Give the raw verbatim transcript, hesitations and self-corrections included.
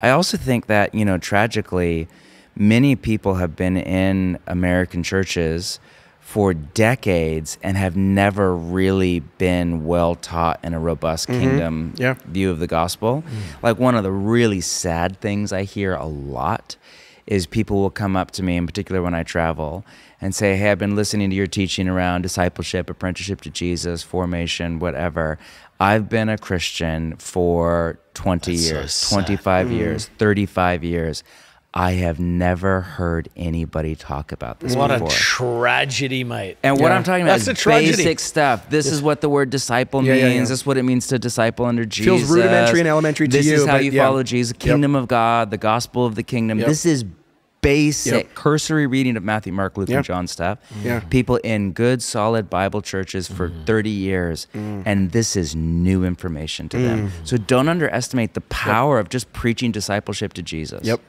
I also think that, you know, tragically, many people have been in American churches for decades and have never really been well taught in a robust mm-hmm. kingdom yeah. view of the gospel. Mm. Like, one of the really sad things I hear a lot is people will come up to me, in particular when I travel, and say, hey, I've been listening to your teaching around discipleship, apprenticeship to Jesus, formation, whatever. I've been a Christian for twenty That's years, so twenty-five mm. years, thirty-five years. I have never heard anybody talk about this what before. What a tragedy, mate. And yeah. what I'm talking about That's is basic stuff. This yeah. is what the word disciple yeah, means. Yeah, yeah. This is what it means to disciple under Jesus. Feels rudimentary and elementary to this you. This is how but, you yeah. follow Jesus, kingdom yep. of God, the gospel of the kingdom. Yep. This is basic yep. cursory reading of Matthew, Mark, Luke, yep. and John stuff. Yeah. People in good, solid Bible churches for mm. thirty years, mm. and this is new information to mm. them. So don't underestimate the power yep. of just preaching discipleship to Jesus. Yep.